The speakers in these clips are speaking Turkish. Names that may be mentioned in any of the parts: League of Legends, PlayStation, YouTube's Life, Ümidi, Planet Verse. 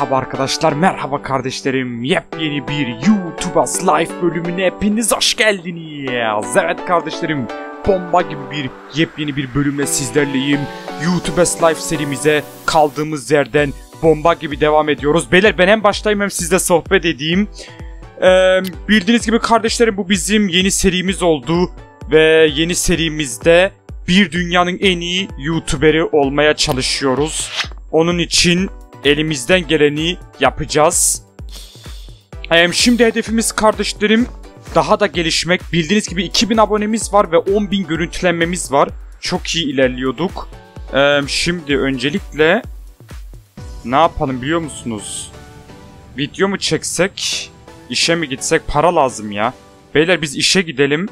Merhaba arkadaşlar, merhaba kardeşlerim. Yepyeni bir YouTube's Life bölümüne hepiniz hoş geldiniz. Evet kardeşlerim, bomba gibi bir yepyeni bir bölümle sizlerleyim. YouTube's Life serimize kaldığımız yerden bomba gibi devam ediyoruz. Beyler, ben hem başlayayım hem sizle sohbet edeyim. Bildiğiniz gibi kardeşlerim, bu bizim yeni serimiz oldu. Ve yeni serimizde bir dünyanın en iyi YouTuber'ı olmaya çalışıyoruz. Onun için elimizden geleni yapacağız. Şimdi hedefimiz kardeşlerim daha da gelişmek. Bildiğiniz gibi 2000 abonemiz var ve 10.000 görüntülenmemiz var. Çok iyi ilerliyorduk. Şimdi öncelikle ne yapalım biliyor musunuz? Video mu çeksek? İşe mi gitsek? Para lazım ya. Beyler, biz işe gidelim.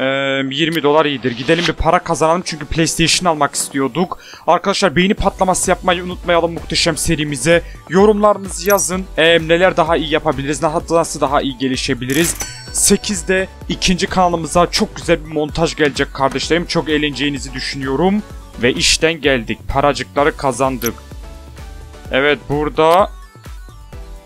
20 dolar iyidir. Gidelim bir para kazanalım çünkü PlayStation almak istiyorduk. Arkadaşlar, beğeni patlaması yapmayı unutmayalım muhteşem serimize. Yorumlarınızı yazın. Neler daha iyi yapabiliriz? Nasıl daha iyi gelişebiliriz? 8'de ikinci kanalımıza çok güzel bir montaj gelecek kardeşlerim. Çok eğleneceğinizi düşünüyorum. Ve işten geldik. Paracıkları kazandık. Evet, burada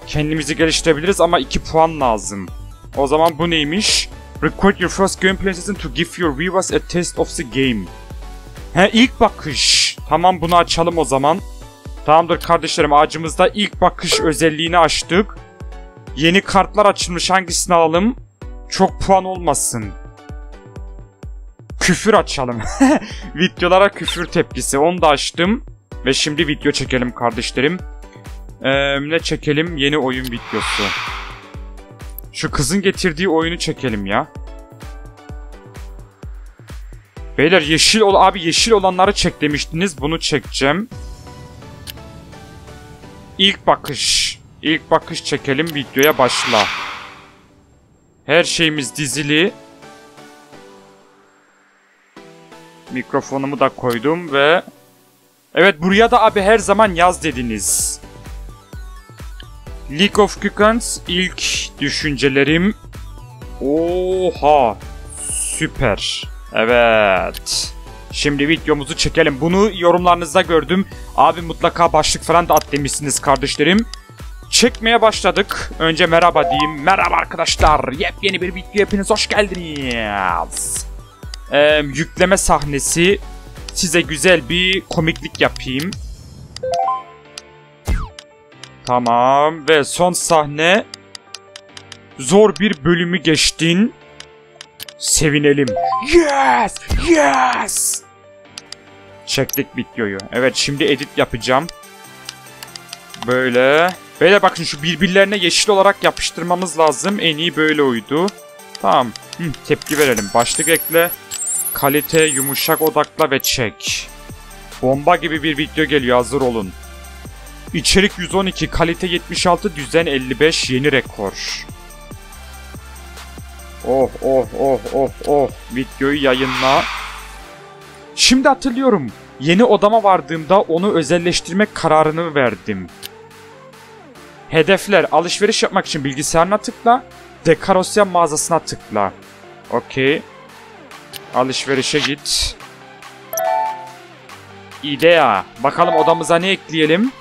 kendimizi geliştirebiliriz ama 2 puan lazım. O zaman bu neymiş? Record your first gameplay session to give your viewers a taste of the game. He, ilk bakış. Tamam, bunu açalım o zaman. Tamamdır kardeşlerim, ağacımızda ilk bakış özelliğini açtık. Yeni kartlar açılmış, hangisini alalım? Çok puan olmasın. Küfür açalım. Videolara küfür tepkisi, onu da açtım. Ve şimdi video çekelim kardeşlerim. Ne çekelim? Yeni oyun videosu. Şu kızın getirdiği oyunu çekelim ya. Beyler, yeşil olanları çek demiştiniz. Bunu çekeceğim. İlk bakış. İlk bakış çekelim. Videoya başla. Her şeyimiz dizili. Mikrofonumu da koydum ve... Evet, buraya da abi her zaman yaz dediniz. League of Legends ilk düşüncelerim. Oha, süper. Evet, şimdi videomuzu çekelim. Bunu yorumlarınızda gördüm. Abi mutlaka başlık falan da at demişsiniz kardeşlerim. Çekmeye başladık. Önce merhaba diyeyim. Merhaba arkadaşlar, yepyeni bir video, hepiniz hoş geldiniz. Yükleme sahnesi. Size güzel bir komiklik yapayım. Tamam ve son sahne. Zor bir bölümü geçtin. Sevinelim. Yes! Yes! Çektik videoyu. Evet, şimdi edit yapacağım. Böyle. Böyle bakın, şu birbirlerine yeşil olarak yapıştırmamız lazım. En iyi böyle uydu. Tamam. Tepki verelim. Başlık ekle. Kalite, yumuşak odakla ve çek. Bomba gibi bir video geliyor, hazır olun. İçerik 112, kalite 76, düzen 55, yeni rekor. Oh oh oh oh oh, videoyu yayınla. Şimdi hatırlıyorum, yeni odama vardığımda onu özelleştirmek kararını verdim. Hedefler: alışveriş yapmak için bilgisayarına tıkla, dekorasyon mağazasına tıkla. Okey. Alışverişe git. İdea. Bakalım odamıza ne ekleyelim?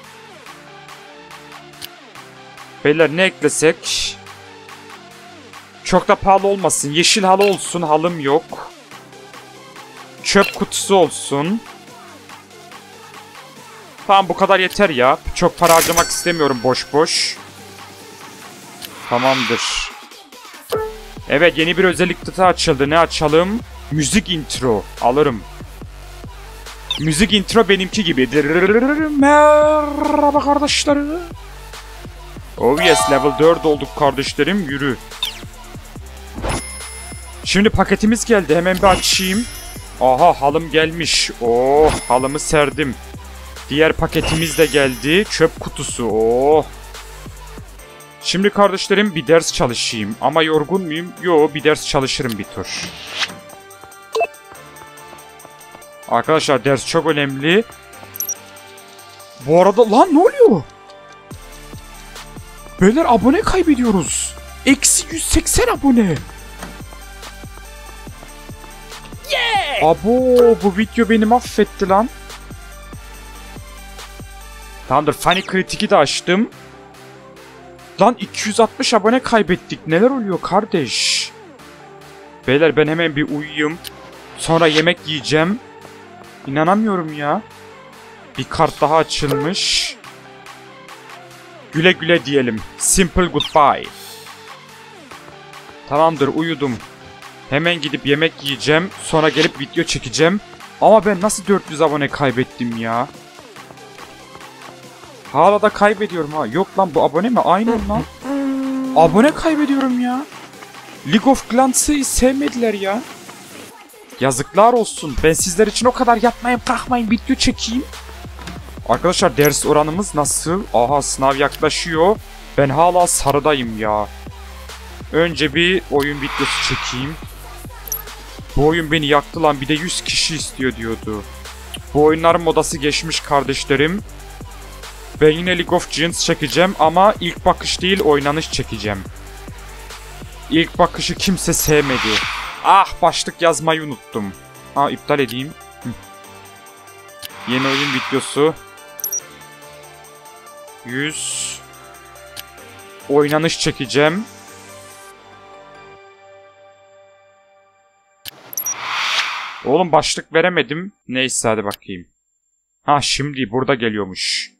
Beyler, ne eklesek? Çok da pahalı olmasın. Yeşil halı olsun. Halım yok. Çöp kutusu olsun. Tamam, bu kadar yeter ya. Çok para harcamak istemiyorum boş boş. Tamamdır. Evet, yeni bir özellik daha açıldı. Ne açalım? Müzik intro. Alırım. Müzik intro benimki gibi. Merhaba kardeşlerim. Oh yes, level 4 olduk kardeşlerim. Yürü. Şimdi paketimiz geldi. Hemen bir açayım. Aha, halım gelmiş. Oh, halımı serdim. Diğer paketimiz de geldi. Çöp kutusu. Oh. Şimdi kardeşlerim bir ders çalışayım. Ama yorgun muyum? Yo, bir ders çalışırım bir tur. Arkadaşlar, ders çok önemli. Bu arada lan ne oluyor? Beyler, abone kaybediyoruz. Eksi 180 abone. Abo, bu video beni mahvetti lan. Tamamdır. Funny Critic'i de açtım. Lan 260 abone kaybettik. Neler oluyor kardeş? Beyler ben hemen bir uyuyayım. Sonra yemek yiyeceğim. İnanamıyorum ya. Bir kart daha açılmış. Güle güle diyelim. Simple goodbye. Tamamdır, uyudum. Hemen gidip yemek yiyeceğim. Sonra gelip video çekeceğim. Ama ben nasıl 400 abone kaybettim ya? Hala da kaybediyorum ha. Yok lan, bu abone mi? Aynen lan. Abone kaybediyorum ya. League of Legends'ı sevmediler ya. Yazıklar olsun. Ben sizler için o kadar yatmayayım, kalkmayayım, video çekeyim. Arkadaşlar ders oranımız nasıl? Aha, sınav yaklaşıyor. Ben hala sarıdayım ya. Önce bir oyun videosu çekeyim. Bu oyun beni yaktı lan. Bir de 100 kişi istiyor diyordu. Bu oyunların modası geçmiş kardeşlerim. Ben yine League of Legends çekeceğim ama ilk bakış değil, oynanış çekeceğim. İlk bakışı kimse sevmedi. Ah, başlık yazmayı unuttum. Ha, iptal edeyim. Yeni oyun videosu. 100. Oynanış çekeceğim. Oğlum başlık veremedim. Neyse hadi bakayım. Ha, şimdi burada geliyormuş.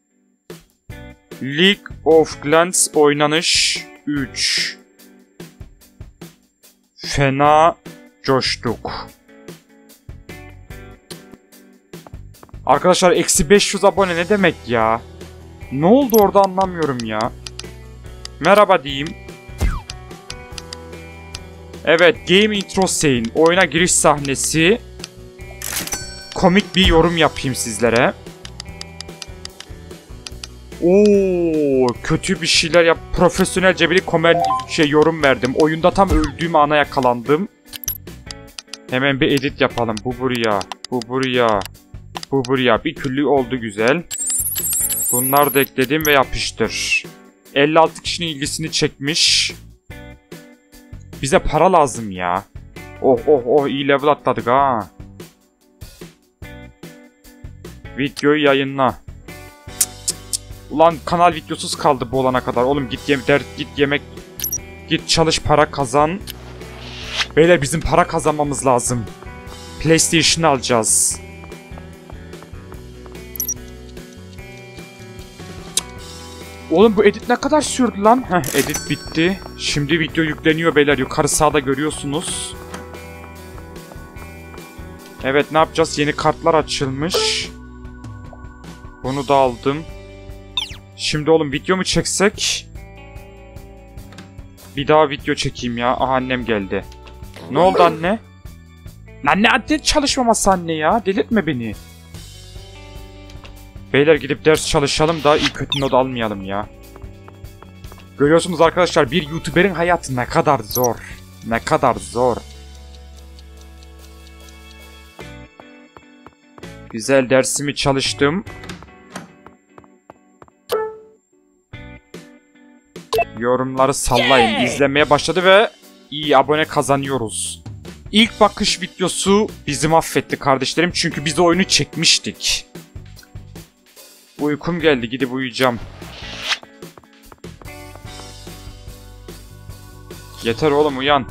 League of Legends oynanış 3. Fena coştuk. Arkadaşlar eksi 500 abone ne demek ya? Ne oldu orada anlamıyorum ya. Merhaba diyeyim. Evet, game intro scene. Oyuna giriş sahnesi. Komik bir yorum yapayım sizlere. Oo, kötü bir şeyler yap. Profesyonelce bir yorum verdim. Oyunda tam öldüğüm ana yakalandım. Hemen bir edit yapalım. Bu buraya, bu buraya, bu buraya. Bir küllü oldu, güzel. Bunlar da ekledim ve yapıştır. 56 kişinin ilgisini çekmiş. Bize para lazım ya. Oh oh oh, iyi level atladık ha. Videoyu yayınla. Ulan kanal videosuz kaldı bu olana kadar. Oğlum git yemek, git çalış, para kazan. Beyler bizim para kazanmamız lazım. PlayStation alacağız. Oğlum bu edit ne kadar sürdü lan? Heh, edit bitti. Şimdi video yükleniyor beyler. Yukarı sağda görüyorsunuz. Evet, ne yapacağız? Yeni kartlar açılmış. Bunu da aldım. Şimdi oğlum video mu çeksek? Bir daha video çekeyim ya. Aha, annem geldi. Ne oldu anne? Anne, anne çalışmaması anne ya. Delirtme beni. Beyler gidip ders çalışalım da iyi kötü not almayalım ya. Görüyorsunuz arkadaşlar, bir YouTuber'in hayatı ne kadar zor. Ne kadar zor. Güzel, dersimi çalıştım. Yorumları sallayın. İzlemeye başladı ve iyi abone kazanıyoruz. İlk bakış videosu bizi mahvetti kardeşlerim. Çünkü biz oyunu çekmiştik. Uykum geldi, gidip uyuyacağım. Yeter oğlum, uyan.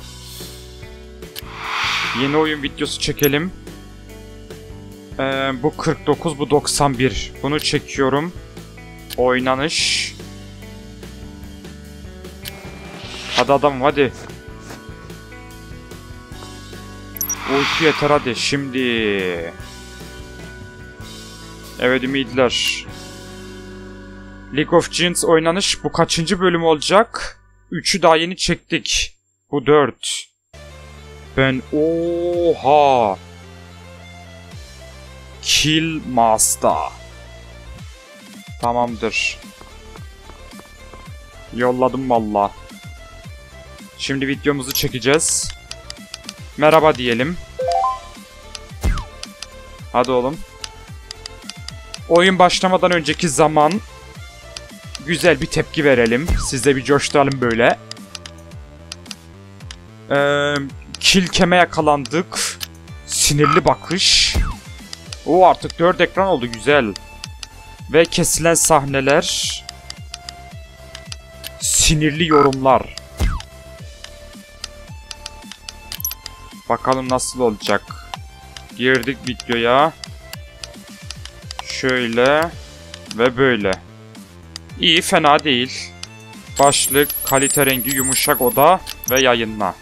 Yeni oyun videosu çekelim. Bu 49, bu 91. Bunu çekiyorum. Oynanış. Hadi adam, hadi. Uyku yeter hadi şimdi. Evet ümidiler. League of Legends oynanış bu kaçıncı bölüm olacak? 3'ü daha yeni çektik. Bu 4. Ben oha. Kill Master. Tamamdır. Yolladım valla. Şimdi videomuzu çekeceğiz. Merhaba diyelim. Hadi oğlum. Oyun başlamadan önceki zaman. Güzel bir tepki verelim. Siz de bir coşturalım böyle. Kilkeme yakalandık. Sinirli bakış. O artık 4 ekran oldu, güzel. Ve kesilen sahneler, sinirli yorumlar. Bakalım nasıl olacak. Girdik videoya. Şöyle ve böyle. İyi, fena değil. Başlık, kalite rengi, yumuşak oda ve yayınla.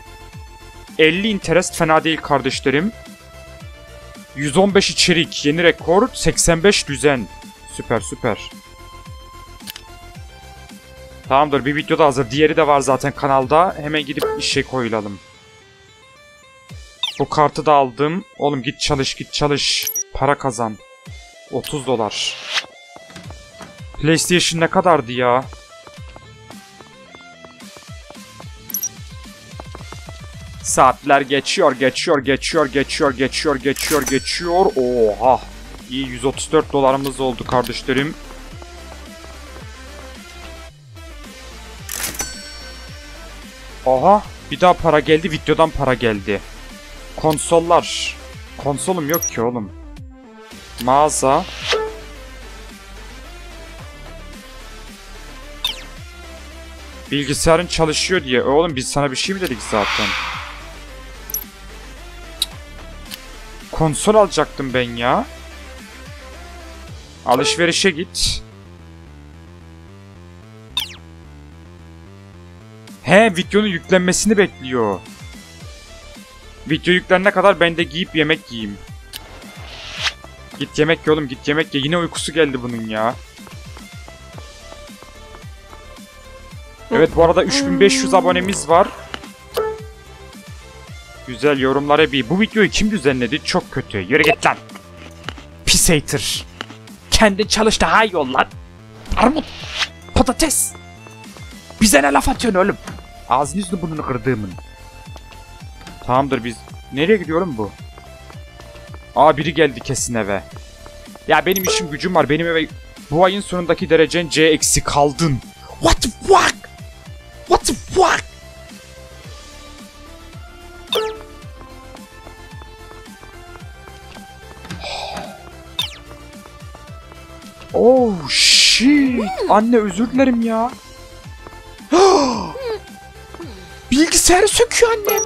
50 interest fena değil kardeşlerim. 115 içerik, yeni rekor, 85 düzen. Süper süper. Tamamdır, bir video da hazır. Diğeri de var zaten kanalda. Hemen gidip işe koyulalım. Bu kartı da aldım. Oğlum git çalış, git çalış. Para kazan. 30 dolar. PlayStation ne kadardı ya? Saatler geçiyor. Oha. İyi, 134 dolarımız oldu kardeşlerim. Aha, bir daha para geldi. Videodan para geldi. Konsollar. Konsolum yok ki oğlum. Mağaza. Bilgisayarın çalışıyor diye. Oğlum biz sana bir şey mi dedik zaten? Konsol alacaktım ben ya. Alışverişe git. He, videonun yüklenmesini bekliyor. Video yüklenene kadar ben de giyip yemek yiyeyim. Git yemek ye oğlum, git yemek ye. Yine uykusu geldi bunun ya. Evet, bu arada 3500 abonemiz var. Güzel, yorumlara bir. Bu videoyu kim düzenledi? Çok kötü. Yürü git lan. Pis hater. Kendin çalış daha iyi ol lan. Armut. Patates. Bize ne laf atıyorsun oğlum? Ağzını yüzünü burnunu kırdığımın. Tamamdır biz. Nereye gidiyorum bu? Aa, biri geldi kesin eve. Ya benim işim gücüm var. Benim eve bu ayın sonundaki derecen C eksi kaldın. What the fuck? What the fuck? Oh shit. Anne özür dilerim ya. Bilgisayarı söküyor annem.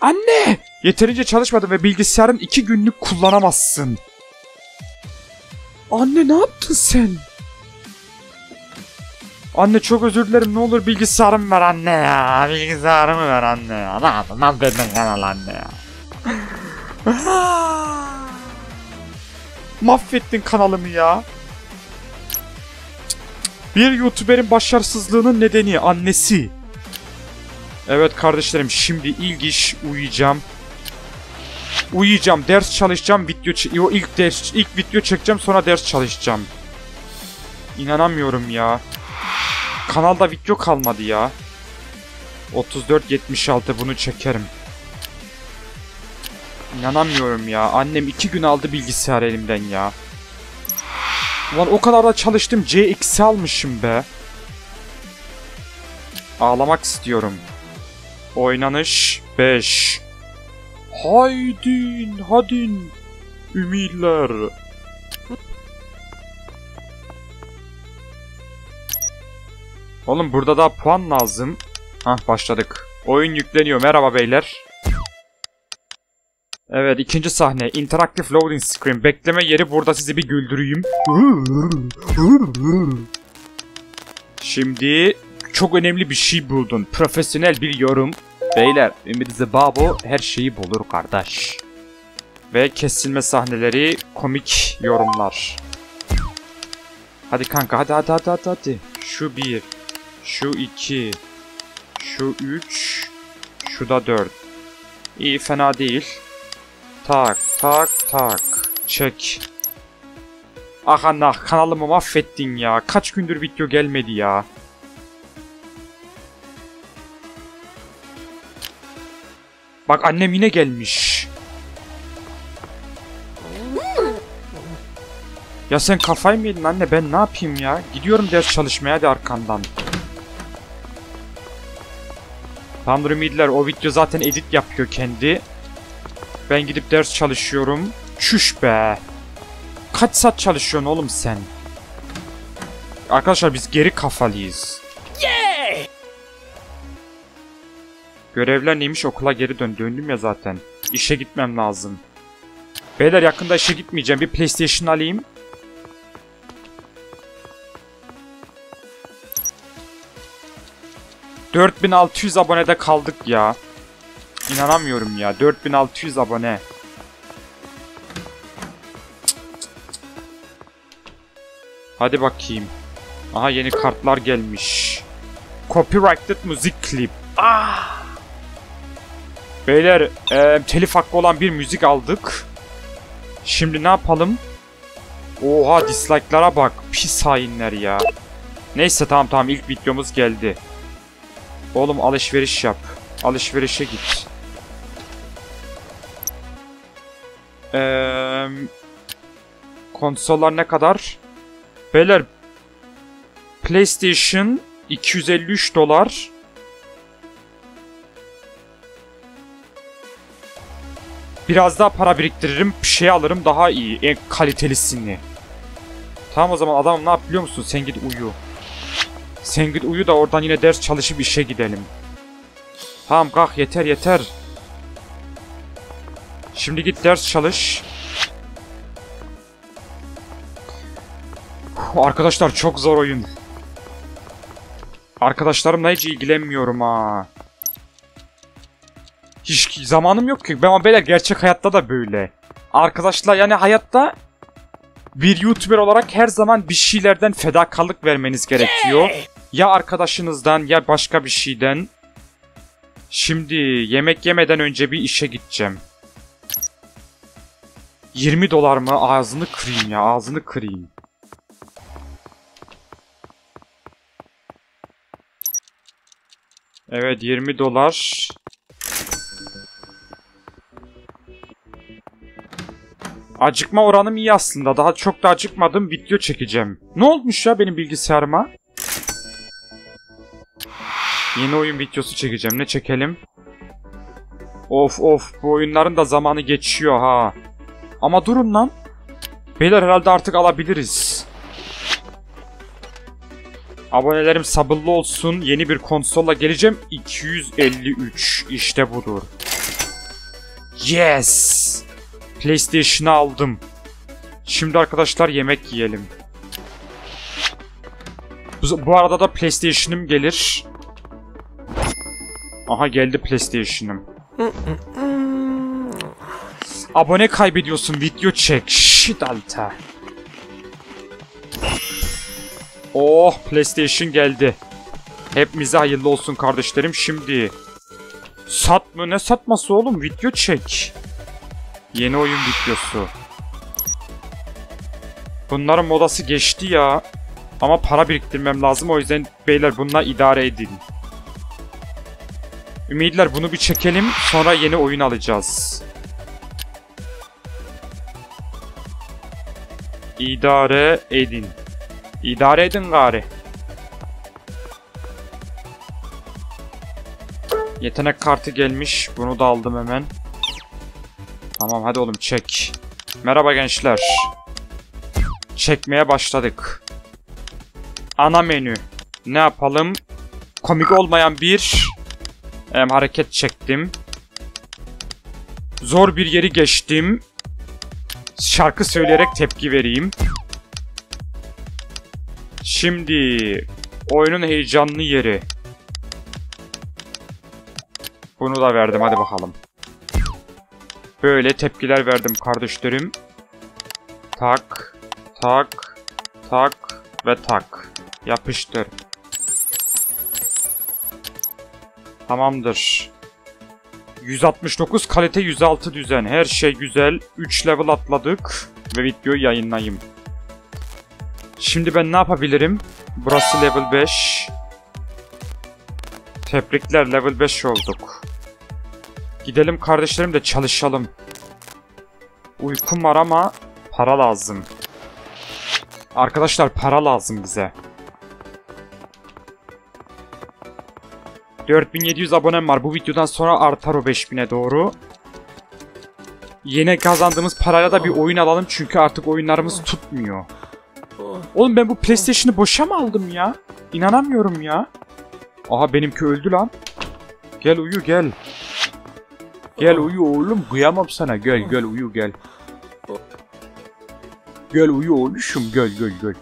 Anne! Yeterince çalışmadın ve bilgisayarın 2 günlük kullanamazsın. Anne ne yaptın sen? Anne çok özür dilerim, ne olur bilgisayarımı ver anne ya. Bilgisayarımı ver anne ya. Ne yaptın? Nasıl dedin kanal anne ya? Mahvettin kanalımı ya. Bir YouTuber'in başarısızlığının nedeni annesi. Evet kardeşlerim, şimdi ilk iş uyuyacağım. Uyuyacağım, ders çalışacağım, ilk video çekeceğim, sonra ders çalışacağım. İnanamıyorum ya. Kanalda video kalmadı ya. 34.76 bunu çekerim. İnanamıyorum ya. Annem 2 gün aldı bilgisayar elimden ya. Ulan o kadar da çalıştım, C-X'i almışım be. Ağlamak istiyorum. Oynanış 5. Haydin hadin ümiler. Oğlum burada da puan lazım. Hah, başladık. Oyun yükleniyor, merhaba beyler. Evet, ikinci sahne. Interactive loading screen. Bekleme yeri, burada sizi bir güldüreyim. Şimdi çok önemli bir şey buldun. Profesyonel bir yorum. Beyler, Ümidi'de babo her şeyi bulur kardeş. Ve kesilme sahneleri, komik yorumlar. Hadi kanka, hadi. Şu 1, şu 2, şu 3, şu da 4. İyi, fena değil. Tak. Çek. Ah anne, kanalımı mahvettin ya. Kaç gündür video gelmedi ya. Bak annem yine gelmiş. Ya sen kafayı mı yedin anne, ben ne yapayım ya? Gidiyorum ders çalışmaya, hadi arkandan. Tamam Ümidiler, o video zaten edit yapıyor kendi. Ben gidip ders çalışıyorum. Çüş be. Kaç saat çalışıyorsun oğlum sen? Arkadaşlar biz geri kafalıyız. Yeah! Görevler neymiş? Okula geri dön. Döndüm ya zaten. İşe gitmem lazım. Beyler yakında işe gitmeyeceğim. Bir PlayStation alayım. ...4600 abonede kaldık ya. İnanamıyorum ya. 4600 abone. Hadi bakayım. Aha yeni kartlar gelmiş. Copyrighted müzik klip. Ah! Beyler telif hakkı olan bir müzik aldık. Şimdi ne yapalım? Oha dislike'lara bak. Pis hainler ya. Neyse tamam ilk videomuz geldi. Oğlum alışveriş yap. Alışverişe git. Konsollar ne kadar? Beyler PlayStation $253. Biraz daha para biriktiririm, bir şey alırım daha iyi, en kalitelisini. Tamam o zaman adam ne yap biliyor musun? Sen git uyu. Sen git uyu da oradan yine ders çalışıp işe gidelim. Tamam kalk yeter. Şimdi git ders çalış. Arkadaşlar çok zor oyun. Arkadaşlarımla hiç ilgilenmiyorum ha. Hiç zamanım yok ki. Ben böyle gerçek hayatta da böyle. Arkadaşlar yani hayatta bir YouTuber olarak her zaman bir şeylerden fedakarlık vermeniz gerekiyor. Ya arkadaşınızdan ya başka bir şeyden. Şimdi yemek yemeden önce bir işe gideceğim. $20 mı? Ağzını kırayım ya, ağzını kırayım. Evet $20. Acıkma oranım iyi aslında. Daha çok da acıkmadım. Video çekeceğim. Ne olmuş ya benim bilgisayarıma? Yeni oyun videosu çekeceğim. Ne çekelim? Of bu oyunların da zamanı geçiyor ha. Ama durun lan. Beyler herhalde artık alabiliriz. Abonelerim sabırlı olsun. Yeni bir konsolla geleceğim. 253. İşte budur. Yes. PlayStation'ı aldım. Şimdi arkadaşlar yemek yiyelim. Bu arada da PlayStation'ım gelir. Aha geldi PlayStation'ım. Abone kaybediyorsun. Video çek. Shit alta. Oh PlayStation geldi. Hepimize hayırlı olsun kardeşlerim. Şimdi satma, ne satması oğlum? Video çek. Yeni oyun videosu. Bunların modası geçti ya. Ama para biriktirmem lazım, o yüzden beyler bununla idare edin. Ümidiler bunu bir çekelim, sonra yeni oyun alacağız. İdare edin. İdare edin gari. Yetenek kartı gelmiş. Bunu da aldım hemen. Tamam hadi oğlum çek. Merhaba gençler. Çekmeye başladık. Ana menü. Ne yapalım? Komik olmayan bir hareket çektim. Zor bir yeri geçtim. Şarkı söyleyerek tepki vereyim. Şimdi oyunun heyecanlı yeri. Bunu da verdim hadi bakalım. Böyle tepkiler verdim kardeşlerim. Tak, tak, tak ve tak. Yapıştır. Tamamdır. 169 kalite, 106 düzen. Her şey güzel. 3 level atladık. Ve videoyu yayınlayayım. Şimdi ben ne yapabilirim? Burası level 5. Tebrikler level 5 olduk. Gidelim kardeşlerim de çalışalım. Uykum var ama para lazım. Arkadaşlar para lazım bize. 4700 abonem var. Bu videodan sonra artar o 5000'e doğru. Yine kazandığımız parayla da bir oyun alalım çünkü artık oyunlarımız tutmuyor. Oğlum ben bu PlayStation'ı boşa mı aldım ya? İnanamıyorum ya. Aha benimki öldü lan. Gel uyu gel. Gel uyu oğlum, kıyamam sana, gel gel uyu gel. Gel uyu oğluşum, gel gel gel.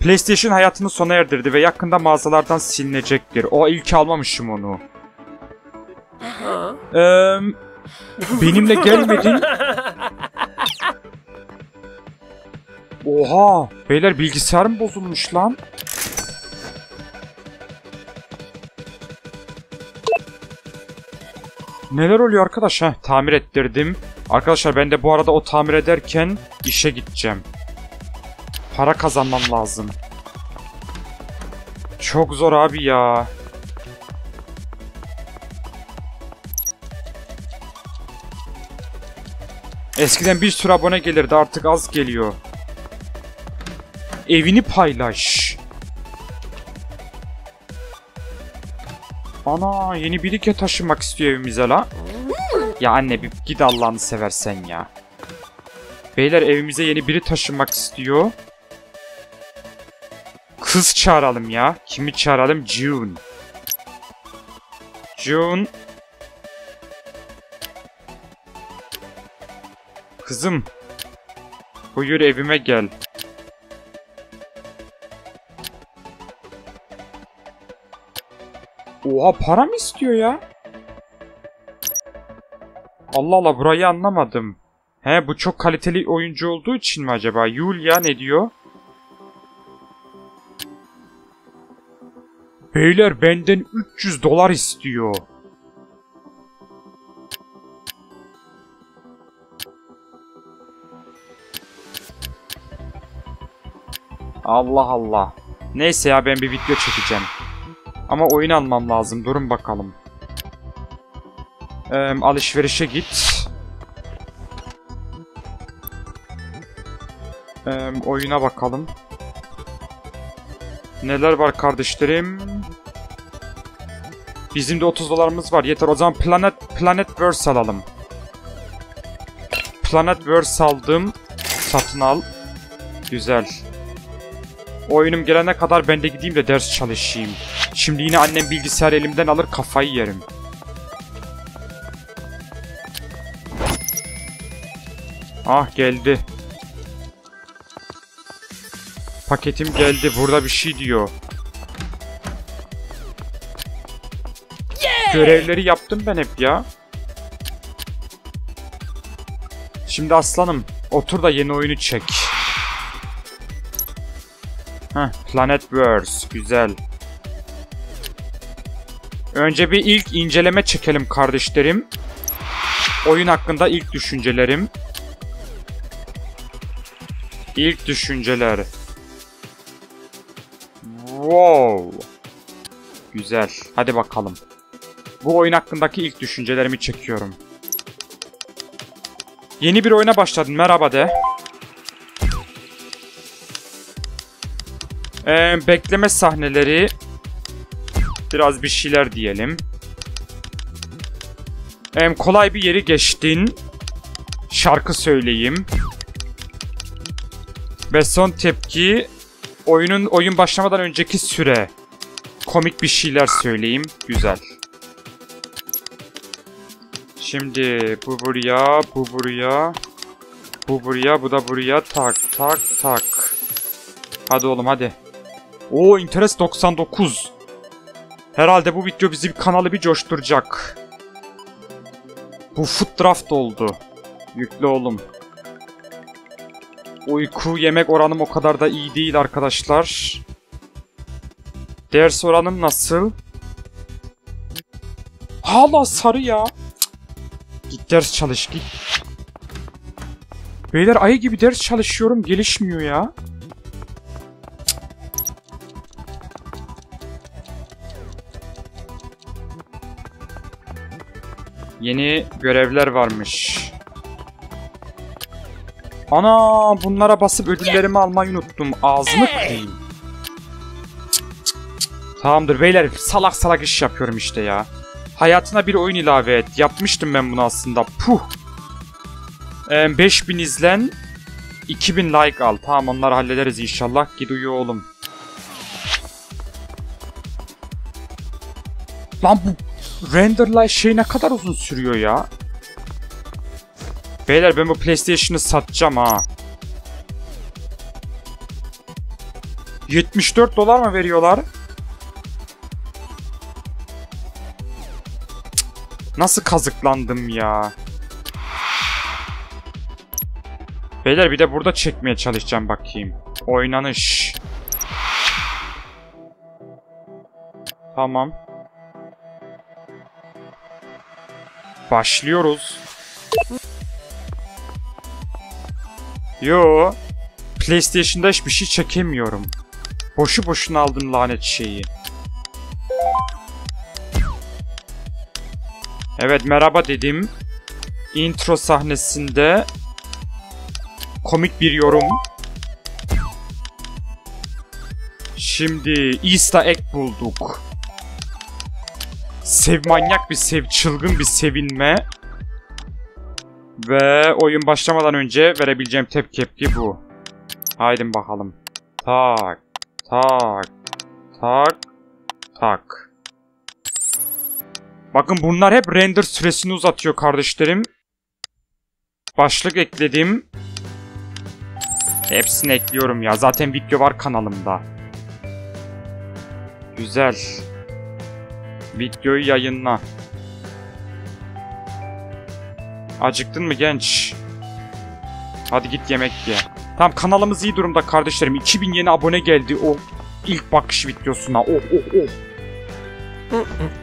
PlayStation hayatını sona erdirdi ve yakında mağazalardan silinecektir. O ilk almamışım onu. Benimle gelmedin. Oha! Beyler bilgisayarım bozulmuş lan. Neler oluyor arkadaş? Heh, tamir ettirdim. Arkadaşlar ben de bu arada o tamir ederken işe gideceğim. Para kazanmam lazım. Çok zor abi ya. Eskiden bir sürü abone gelirdi, artık az geliyor. Evini paylaş. Ana yeni biriket taşımak istiyor evimize la. Ya anne bir git Allah'ını seversen ya. Beyler evimize yeni biri taşınmak istiyor. Kız çağıralım ya. Kimi çağıralım? June. June. Kızım. Buyur evime gel. Oha para mı istiyor ya? Allah Allah burayı anlamadım. He bu çok kaliteli oyuncu olduğu için mi acaba? Yulia ne diyor? Beyler benden 300 dolar istiyor. Allah Allah. Neyse ya ben bir video çekeceğim. Ama oyun almam lazım. Durun bakalım. Alışverişe git. Oyuna bakalım. Neler var kardeşlerim? Bizim de 30 dolarımız var. Yeter o zaman Planet Verse alalım. Planet Verse aldım. Satın al. Güzel. Oyunum gelene kadar ben de gideyim de ders çalışayım. Şimdi yine annem bilgisayarı elimden alır, kafayı yerim. Ah geldi. Paketim geldi. Burada bir şey diyor. Yeah! Görevleri yaptım ben hep ya. Şimdi aslanım otur da yeni oyunu çek. Heh, Planet Verse. Güzel. Önce bir ilk inceleme çekelim kardeşlerim. Oyun hakkında ilk düşüncelerim. İlk düşünceler. Wow. Güzel. Hadi bakalım. Bu oyun hakkındaki ilk düşüncelerimi çekiyorum. Yeni bir oyuna başladın. Merhaba de. Bekleme sahneleri. Biraz bir şeyler diyelim. Kolay bir yeri geçtin. Şarkı söyleyeyim. Ve son tepki. Oyun başlamadan önceki süre. Komik bir şeyler söyleyeyim. Güzel. Şimdi bu buraya, bu buraya. Bu buraya, bu da buraya. Tak tak tak. Hadi oğlum hadi. Oo interest 99. Herhalde bu video bizi kanalı bir coşturacak. Bu food draft oldu. Yükle oğlum. Uyku yemek oranım o kadar da iyi değil arkadaşlar. Ders oranım nasıl? Hala sarı ya. Git ders çalış git. Beyler ayı gibi ders çalışıyorum, gelişmiyor ya. Yeni görevler varmış. Ana bunlara basıp ödüllerimi almayı unuttum. Ağzını kırayım. Tamamdır beyler, salak salak iş yapıyorum işte ya. hayatına bir oyun ilave et. Yapmıştım ben bunu aslında. Puh. 5000 izlen, 2000 like al. Tamam, onları hallederiz inşallah. Gid uyu oğlum. Lan bu renderlay şey ne kadar uzun sürüyor ya. Beyler ben bu PlayStation'ı satacağım ha. 74 dolar mı veriyorlar? Nasıl kazıklandım ya. Beyler bir de burada çekmeye çalışacağım bakayım. Oynanış. Tamam. Başlıyoruz. Yo. PlayStation'da hiçbir şey çekemiyorum. Boşu boşuna aldım lanet şeyi. Evet merhaba dedim. Intro sahnesinde komik bir yorum. Şimdi Easter egg bulduk. Manyak bir çılgın bir sevinme. Ve oyun başlamadan önce verebileceğim tepki bu. Haydi bakalım. Tak. Tak. Tak. Tak. Bakın bunlar hep render süresini uzatıyor kardeşlerim. Başlık ekledim. Hepsini ekliyorum ya. Zaten video var kanalımda. Güzel. Videoyu yayınla. Acıktın mı genç? Hadi git yemek ye. Tamam, kanalımız iyi durumda kardeşlerim. 2000 yeni abone geldi o ilk bakış videosuna.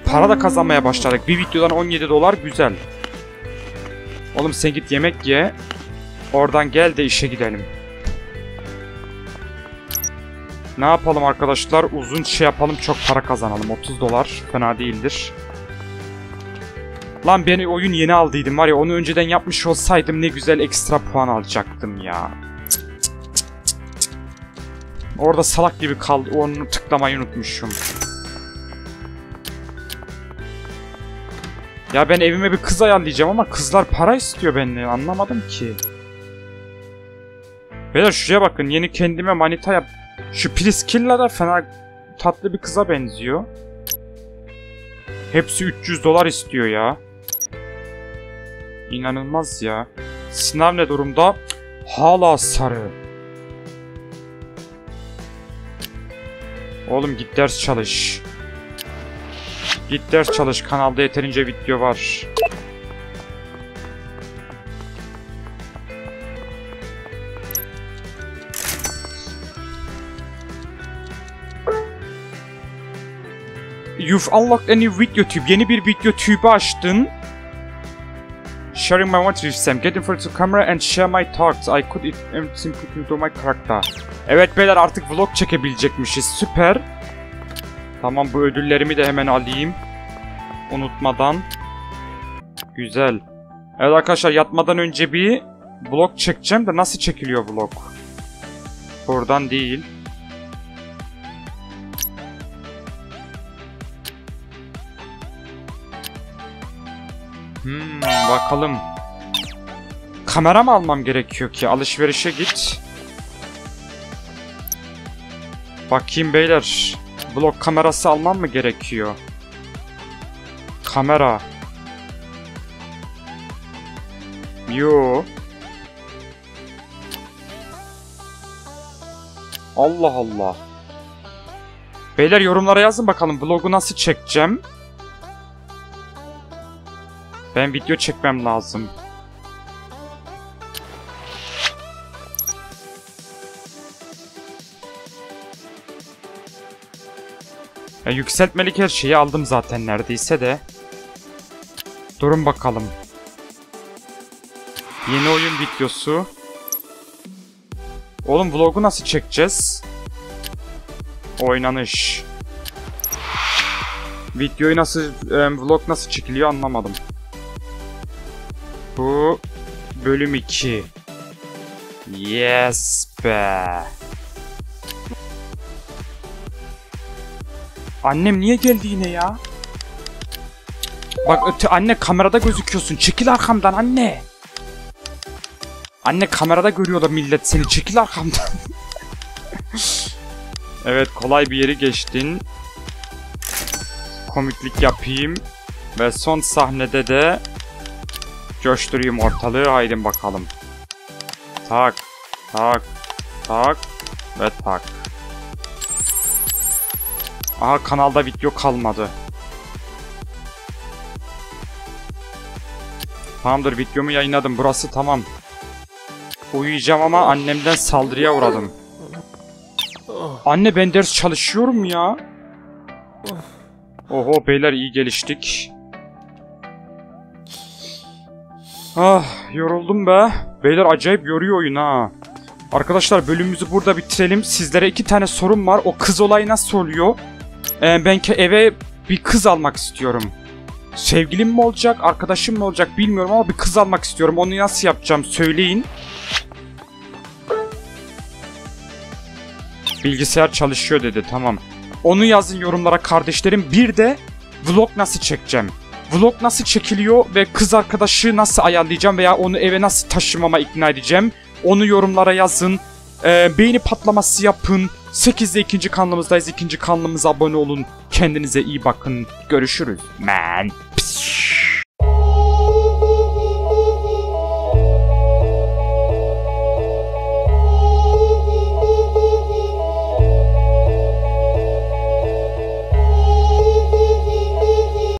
Para da kazanmaya başladık. Bir videodan 17 dolar güzel. Oğlum sen git yemek ye. Oradan gel de işe gidelim. Ne yapalım arkadaşlar? Uzun şey yapalım, çok para kazanalım. 30 dolar fena değildir. Lan beni oyun yeni aldıydım var ya, onu önceden yapmış olsaydım ne güzel ekstra puan alacaktım ya. Orada salak gibi kaldı, onu tıklamayı unutmuşum. Ya ben evime bir kız ayarlayacağım ama kızlar para istiyor benden, anlamadım ki. Beyler şuraya bakın, yeni kendime manita yap. Şu Priskilla da fena tatlı bir kıza benziyor. Hepsi 300 dolar istiyor ya. İnanılmaz ya. Sınav ne durumda? Hala sarı. Oğlum git ders çalış. Git ders çalış, kanalda yeterince video var. You've unlocked a new VideoTube. Yeni bir VideoTube'u açtın. Sharing my words with Sam. Get in front of the camera and share my thoughts. I could simply do my character. Evet beyler artık vlog çekebilecekmişiz. Süper. Tamam, bu ödüllerimi de hemen alayım. Unutmadan. Güzel. Evet arkadaşlar, yatmadan önce bir vlog çekeceğim de nasıl çekiliyor vlog? Buradan değil. Bakalım. Kamera mı almam gerekiyor ki? Alışverişe git. Bakayım beyler. Blok kamerası almam mı gerekiyor? Kamera. Yo. Allah Allah. Beyler yorumlara yazın bakalım. Vlogu nasıl çekeceğim? Ben video çekmem lazım. Ya yükseltmelik her şeyi aldım zaten neredeyse de. Durun bakalım. Yeni oyun videosu. Oğlum vlogu nasıl çekeceğiz? Oynanış. Videoyu nasıl, vlog nasıl çekiliyor anlamadım. Bu bölüm 2. Yes be. Annem niye geldi yine ya? Bak anne kamerada gözüküyorsun. Çekil arkamdan anne. Anne kamerada görüyor da millet seni. Çekil arkamdan. Evet, kolay bir yeri geçtin. Komiklik yapayım. Ve son sahnede de coşturayım ortalığı. Haydi bakalım. Tak. Tak. Tak. Ve tak. Aha, kanalda video kalmadı. Tamamdır, videomu yayınladım. Burası tamam. Uyuyacağım ama annemden saldırıya uğradım. Anne ben ders çalışıyorum ya. Oho beyler, iyi geliştik. Ah yoruldum be. Beyler acayip yoruyor oyun ha. Arkadaşlar bölümümüzü burada bitirelim. Sizlere 2 tane sorum var. O kız olayı nasıl oluyor? Ben eve bir kız almak istiyorum. Sevgilim mi olacak, arkadaşım mı olacak bilmiyorum ama bir kız almak istiyorum. Onu nasıl yapacağım söyleyin. Bilgisayar çalışıyor dedi, tamam. Onu yazın yorumlara kardeşlerim. Bir de vlog nasıl çekeceğim? Vlog nasıl çekiliyor ve kız arkadaşı nasıl ayarlayacağım veya onu eve nasıl taşımama ikna edeceğim? Onu yorumlara yazın. Beğeni patlaması yapın. 8'de 2. kanalımızdayız. 2. kanalımıza abone olun. Kendinize iyi bakın. Görüşürüz. Man. Pişt.